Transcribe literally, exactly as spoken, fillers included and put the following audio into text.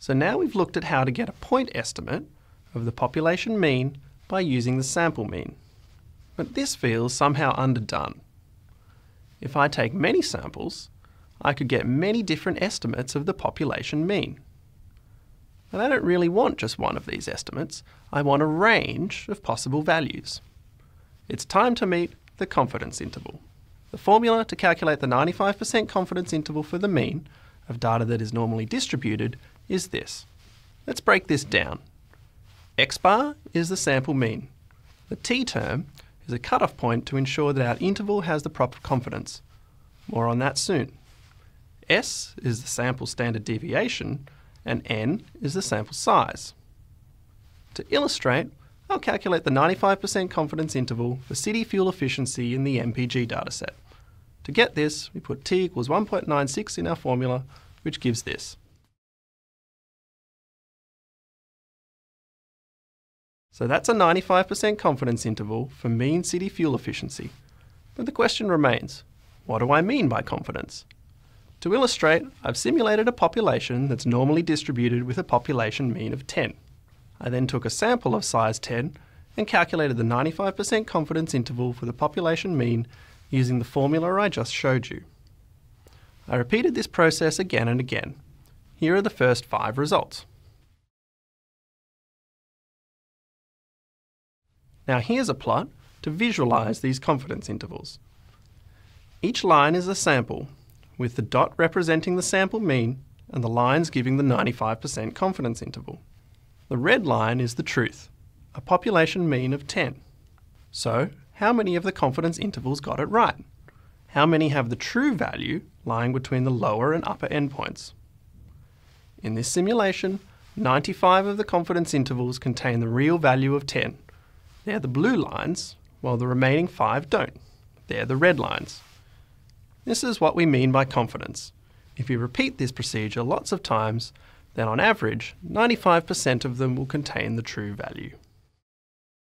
So now we've looked at how to get a point estimate of the population mean by using the sample mean. But this feels somehow underdone. If I take many samples, I could get many different estimates of the population mean. But I don't really want just one of these estimates. I want a range of possible values. It's time to meet the confidence interval. The formula to calculate the ninety-five percent confidence interval for the mean of data that is normally distributed is this. Let's break this down. X bar is the sample mean. The t term is a cutoff point to ensure that our interval has the proper confidence. More on that soon. S is the sample standard deviation, and n is the sample size. To illustrate, I'll calculate the ninety-five percent confidence interval for city fuel efficiency in the M P G dataset. To get this, we put t equals one point nine six in our formula, which gives this. So that's a ninety-five percent confidence interval for mean city fuel efficiency. But the question remains, what do I mean by confidence? To illustrate, I've simulated a population that's normally distributed with a population mean of ten. I then took a sample of size ten and calculated the ninety-five percent confidence interval for the population mean using the formula I just showed you. I repeated this process again and again. Here are the first five results. Now here's a plot to visualize these confidence intervals. Each line is a sample, with the dot representing the sample mean and the lines giving the ninety-five percent confidence interval. The red line is the truth, a population mean of ten. So, how many of the confidence intervals got it right? How many have the true value lying between the lower and upper endpoints? In this simulation, ninety-five of the confidence intervals contain the real value of ten. They're the blue lines, while the remaining five don't. They're the red lines. This is what we mean by confidence. If you repeat this procedure lots of times, then on average, ninety-five percent of them will contain the true value.